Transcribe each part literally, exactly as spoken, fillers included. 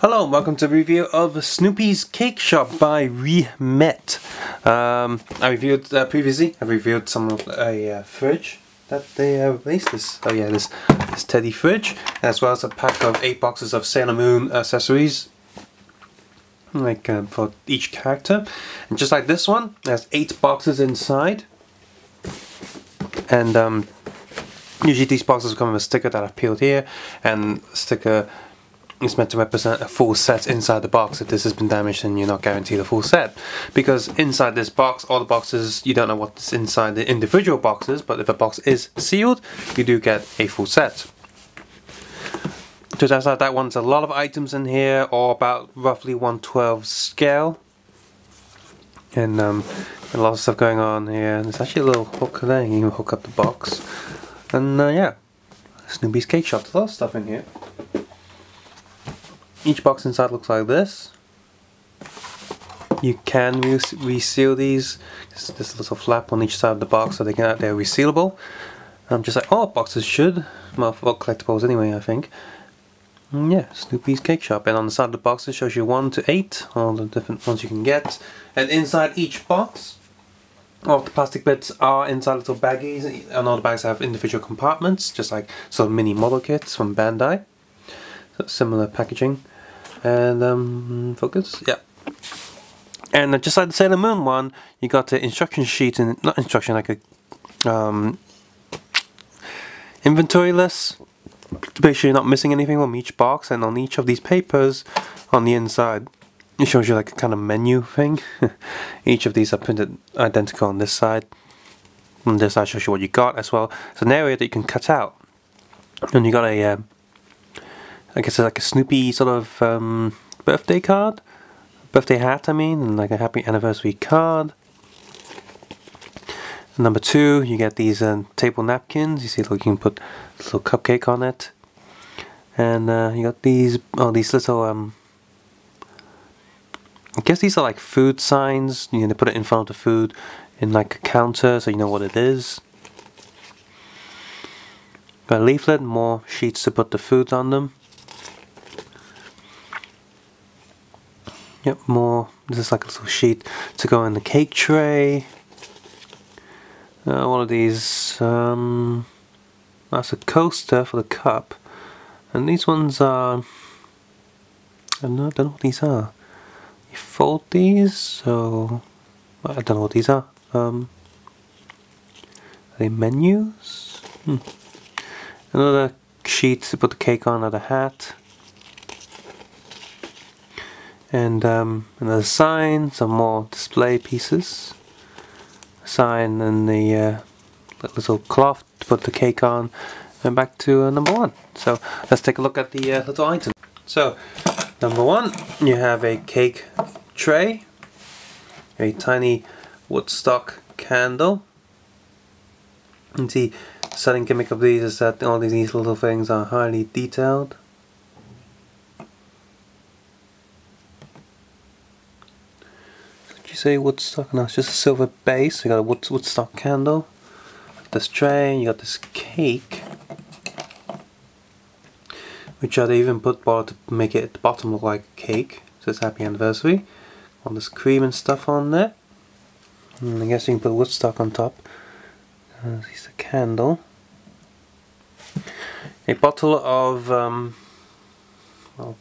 Hello and welcome to a review of Snoopy's Cake Shop by Re-Ment. Um, I reviewed uh, previously, I reviewed some of a uh, fridge that they uh, released. This, oh yeah, this, this Teddy fridge, as well as a pack of eight boxes of Sailor Moon accessories, like uh, for each character. And just like this one, there's eight boxes inside. And um, usually these boxes come with a sticker that I've peeled here, and sticker is meant to represent a full set inside the box. If this has been damaged, then you're not guaranteed a full set, because inside this box, all the boxes, you don't know what's inside the individual boxes, but if a box is sealed, you do get a full set. Just outside that one, there's a lot of items in here, or about roughly one twelfth scale, and um, a lot of stuff going on here. There's actually a little hook there, you can hook up the box, and uh, yeah, Snoopy's Cake Shop. There's a lot of stuff in here. Each box inside looks like this. You can res reseal these. There's this little flap on each side of the box, so they can, they're resealable. I'm just like, oh, boxes should. Well, collectibles anyway, I think. And yeah, Snoopy's Cake Shop. And on the side of the box, it shows you one to eight, all the different ones you can get. And inside each box, all the plastic bits are inside little baggies, and all the bags have individual compartments, just like sort of mini model kits from Bandai. Similar packaging. And um, focus, yeah. And just like the Sailor Moon one, you got the instruction sheet, and not instruction, like a um, inventory list, to make sure you're not missing anything from each box. And on each of these papers, on the inside, it shows you like a kind of menu thing. Each of these are printed identical on this side. On this side shows you what you got as well. It's an area that you can cut out, and you got a. Uh, I guess it's like a Snoopy sort of um, birthday card, birthday hat I mean, and like a happy anniversary card. And number two, you get these um, table napkins. You see, you can put a little cupcake on it. And uh, you got these, oh, these little, um, I guess these are like food signs. You know, they put it in front of the food in like a counter, so you know what it is. Got a leaflet, more sheets to put the food on them. Yep, more. This is like a little sheet to go in the cake tray. Uh, one of these, um, that's a coaster for the cup. And these ones are, I don't know, I don't know what these are. You fold these, so I don't know what these are. Um, are they menus? Hmm. Another sheet to put the cake on, another hat. And um, another sign, some more display pieces. A sign and the uh, little cloth to put the cake on. And back to uh, number one. So let's take a look at the uh, little item. So number one, you have a cake tray, a tiny Woodstock candle. And see, the selling gimmick of these is that all these little things are highly detailed. Say Woodstock, no, it's just a silver base. You got a wood, Woodstock candle, this tray, you got this cake, which uh, they even put bar to make it at the bottom look like a cake. So it's happy anniversary. All this cream and stuff on there. And I guess you can put Woodstock on top. Uh, here's the candle. A bottle of um, well,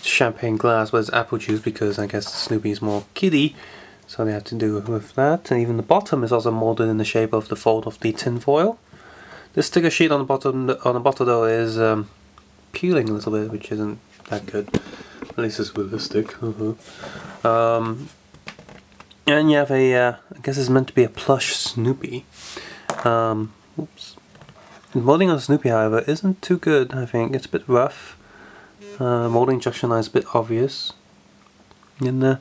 champagne glass, but it's apple juice because I guess Snoopy is more kiddie. So they have to do with that, and even the bottom is also molded in the shape of the fold of the tin foil. This sticker sheet on the bottom, on the bottle though, is um, peeling a little bit, which isn't that good. At least it's realistic. um, and you have a, uh, I guess it's meant to be a plush Snoopy. Um, oops. The molding on Snoopy, however, isn't too good. I think it's a bit rough. Uh, molding instruction is a bit obvious, and the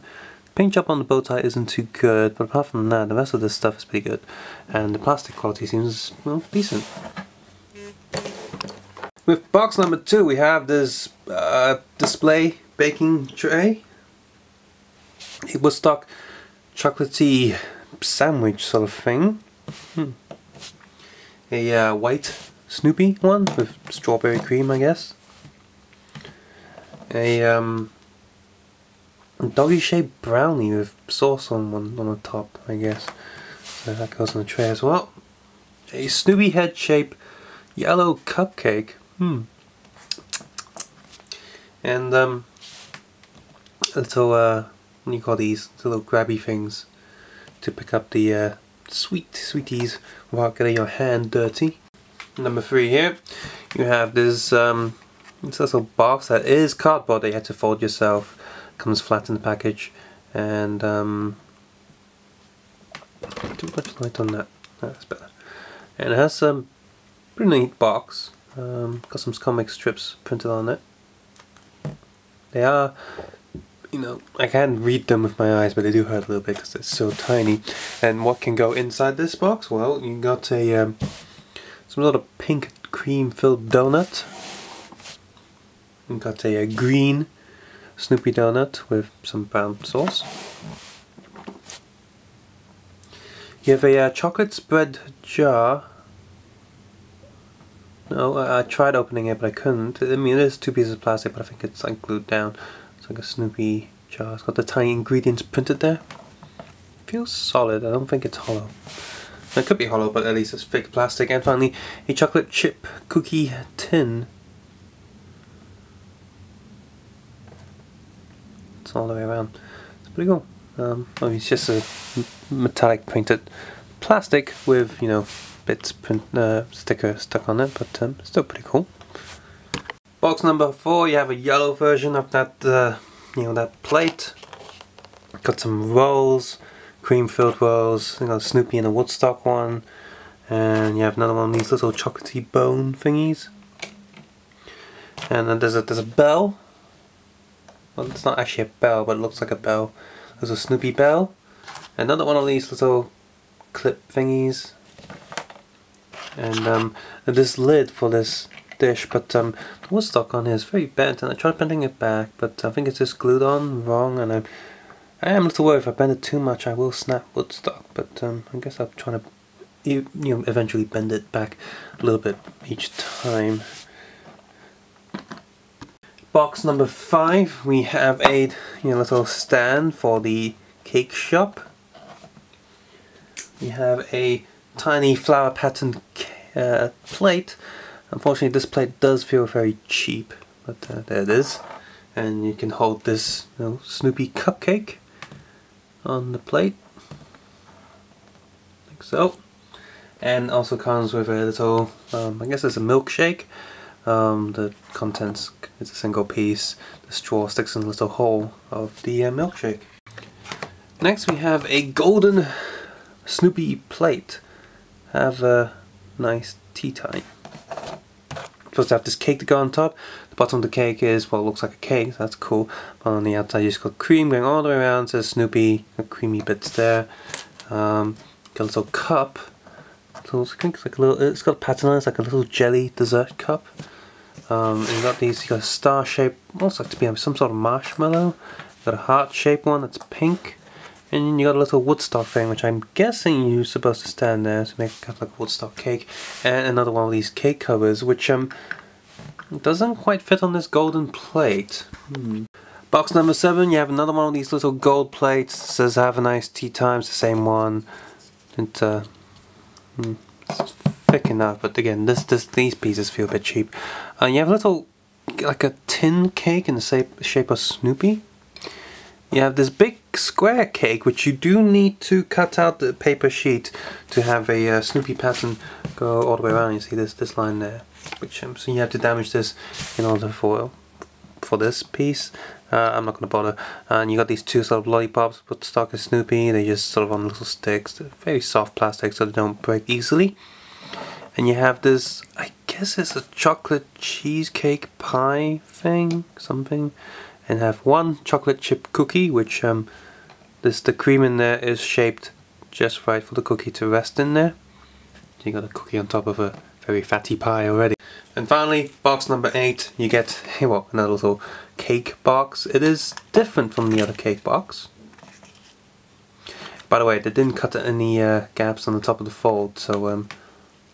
paint job on the bow tie isn't too good, but apart from that, the rest of this stuff is pretty good, and the plastic quality seems, well, decent. With box number two, we have this uh, display baking tray. It was stock chocolatey sandwich sort of thing. Hmm. A uh, white Snoopy one with strawberry cream, I guess. a um, doggy-shaped brownie with sauce on one on the top, I guess. So that goes on the tray as well. A Snoopy head-shaped yellow cupcake. Hmm. And um, little uh, what do you call these? Little grabby things to pick up the uh, sweet sweeties while getting your hand dirty. Number three here, you have this um, this little box that is cardboard that you had to fold yourself. Comes flat in the package, and um, too much light on that. That's better. And it has some pretty neat box. Um, got some comic strips printed on it. They are, you know, I can't read them with my eyes, but they do hurt a little bit because they're so tiny. And what can go inside this box? Well, you got a um, some sort of pink cream-filled donut. You got a, a green Snoopy donut with some brown sauce. You have a uh, chocolate spread jar. No, I, I tried opening it, but I couldn't. I mean, it is two pieces of plastic, but I think it's like glued down. It's like a Snoopy jar. It's got the tiny ingredients printed there. It feels solid. I don't think it's hollow. It could be hollow, but at least it's fake plastic. And finally, a chocolate chip cookie tin. It's all the way around. It's pretty cool. Um, I mean, it's just a metallic printed plastic with, you know, bits print uh, sticker stuck on it, but um, still pretty cool. Box number four, you have a yellow version of that, uh, you know, that plate. Got some rolls, cream-filled rolls. You got Snoopy and a Woodstock one, and you have another one of these little chocolatey bone thingies. And then there's a there's a bell. Well, it's not actually a bell, but it looks like a bell. There's a Snoopy bell. Another one of these little clip thingies. And um, this lid for this dish, but um, the Woodstock on here is very bent, and I tried bending it back, but I think it's just glued on wrong, and I, I am a little worried if I bend it too much I will snap Woodstock, but um, I guess I'm trying to you know, eventually bend it back a little bit each time. Box number five, we have a you know, little stand for the cake shop. We have a tiny flower pattern uh, plate. Unfortunately, this plate does feel very cheap, but uh, there it is. And you can hold this you know, Snoopy cupcake on the plate, like so. And also comes with a little, um, I guess it's a milkshake. Um, the contents is a single piece. The straw sticks in the little hole of the uh, milkshake. Next, we have a golden Snoopy plate. Have a nice tea time. Supposed to have this cake to go on top. The bottom of the cake is well, it looks like a cake, so that's cool. But on the outside, you just got cream going all the way around. It says Snoopy, got creamy bits there. Um, got a little cup. So it's, I think it's like a little. It's got a pattern on it. It's like a little jelly dessert cup. Um, and you got these. You got a star shape. Looks like to be some sort of marshmallow. You got a heart shaped one that's pink. And you got a little Woodstock thing, which I'm guessing you're supposed to stand there to make kind of like a Woodstock cake. And another one of these cake covers, which um doesn't quite fit on this golden plate. Hmm. Box number seven, you have another one of these little gold plates. It says "Have a nice tea time." It's the same one. It, uh, it's thick enough, but again, this this these pieces feel a bit cheap. Uh, you have a little like a tin cake in the shape of Snoopy. You have this big square cake, which you do need to cut out the paper sheet to have a uh, Snoopy pattern go all the way around. You see this this line there, which um, so you have to damage this in order for for this piece. Uh, I'm not going to bother. Uh, and you got these two sort of lollipops, Woodstock and Snoopy. They just sort of on little sticks. They're very soft plastic, so they don't break easily. And you have this, I guess it's a chocolate cheesecake pie thing, something. And have one chocolate chip cookie, which um, this the cream in there is shaped just right for the cookie to rest in there. So you got a cookie on top of a very fatty pie already. And finally, box number eight, you get well another little cake box. It is different from the other cake box. By the way, they didn't cut any uh, gaps on the top of the fold, so um,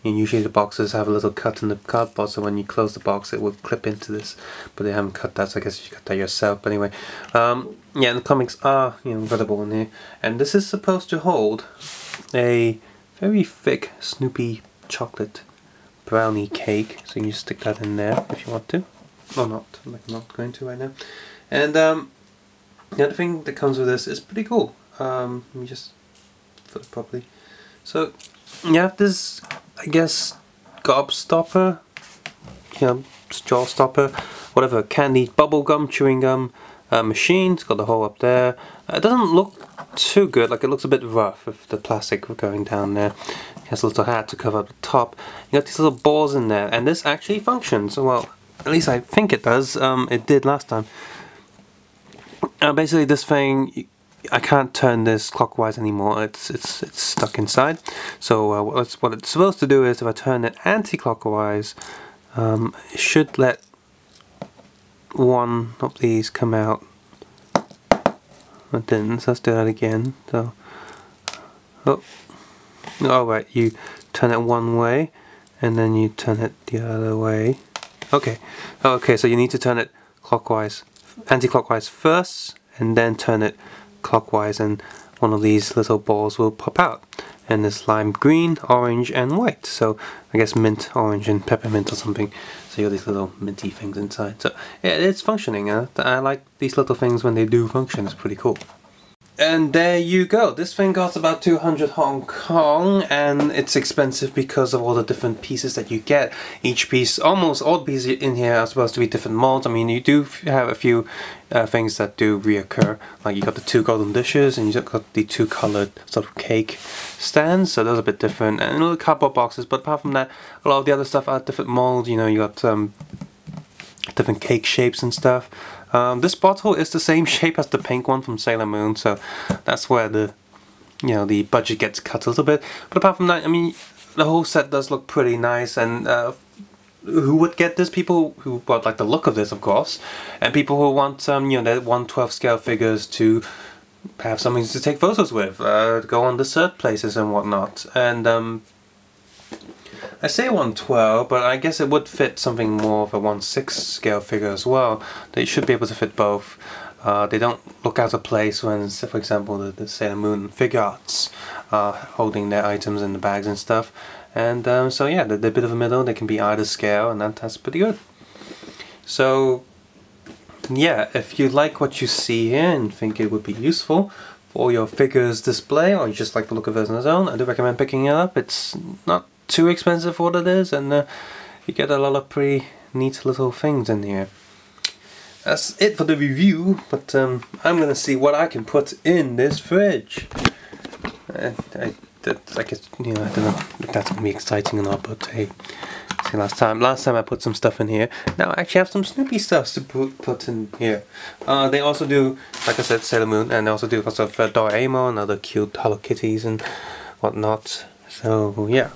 and usually the boxes have a little cut in the cardboard, so when you close the box it will clip into this, but they haven't cut that, so I guess you cut that yourself. But anyway, um, yeah, and the comics are, you know, incredible in here, and this is supposed to hold a very thick Snoopy chocolate brownie cake, so you can just stick that in there if you want to, or not, like I'm not going to right now. And um, the other thing that comes with this is pretty cool. Um, let me just fill it properly. So you have this, I guess, gobstopper, you know, jaw stopper, whatever, candy, bubble gum, chewing gum uh, machine. It's got the hole up there. Uh, it doesn't look too good, like it looks a bit rough with the plastic going down there. It has a little hat to cover up the top. You got these little balls in there, and this actually functions. Well, at least I think it does. Um, it did last time. Uh, basically, this thing, I can't turn this clockwise anymore. It's it's it's stuck inside. So uh, what, it's, what it's supposed to do is, if I turn it anti-clockwise, um, it should let one of these come out. It didn't. So let's do that again. So, oh, all right. You turn it one way, and then you turn it the other way. Okay. Okay. So you need to turn it clockwise. Anti-clockwise first, and then turn it clockwise, and one of these little balls will pop out, and it's lime green, orange and white, so I guess mint, orange and peppermint or something. So you got these little minty things inside, so yeah, it's functioning. uh, I like these little things when they do function. It's pretty cool. And there you go. This thing costs about two hundred Hong Kong, and it's expensive because of all the different pieces that you get. Each piece, almost all pieces in here are supposed to be different molds. I mean, you do have a few uh, things that do reoccur. Like you got the two golden dishes, and you got the two coloured sort of cake stands. So those are a bit different, and little cardboard boxes. But apart from that, a lot of the other stuff are different molds. You know, you got um, different cake shapes and stuff. Um, this bottle is the same shape as the pink one from Sailor Moon, so that's where the, you know, the budget gets cut a little bit. But apart from that, I mean, the whole set does look pretty nice, and uh, who would get this? People who want, like, the look of this, of course, and people who want, um, you know, their one twelfth scale figures to have something to take photos with, uh, go on dessert places and whatnot. And um, I say one twelve, but I guess it would fit something more of a one sixth scale figure as well. They should be able to fit both. Uh, they don't look out of place when, for example, the, the Sailor Moon figure arts are holding their items in the bags and stuff. And um, so yeah, they're, they're a bit of a middle. They can be either scale, and that, that's pretty good. So yeah, if you like what you see here and think it would be useful for your figures display, or you just like the look of it on its own, I do recommend picking it up. It's not too expensive for what it is, and uh, you get a lot of pretty neat little things in here. That's it for the review, but um, I'm gonna see what I can put in this fridge. I, I, that, I guess, you know, I don't know if that's gonna be exciting or not, but hey, see, last time, last time I put some stuff in here. Now I actually have some Snoopy stuff to put, put in here. Uh, they also do, like I said, Sailor Moon, and they also do lots of uh, Doraemon and other cute Hello Kitties and whatnot. So yeah.